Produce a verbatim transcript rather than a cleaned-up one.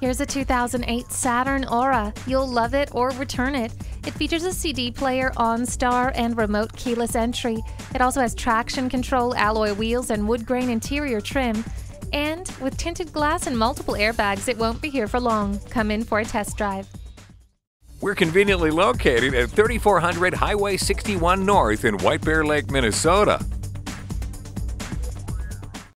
Here's a two thousand eight Saturn Aura. You'll love it or return it. It features a C D player, OnStar, and remote keyless entry. It also has traction control, alloy wheels, and wood grain interior trim. And with tinted glass and multiple airbags, it won't be here for long. Come in for a test drive. We're conveniently located at thirty-four hundred Highway sixty-one North in White Bear Lake, Minnesota.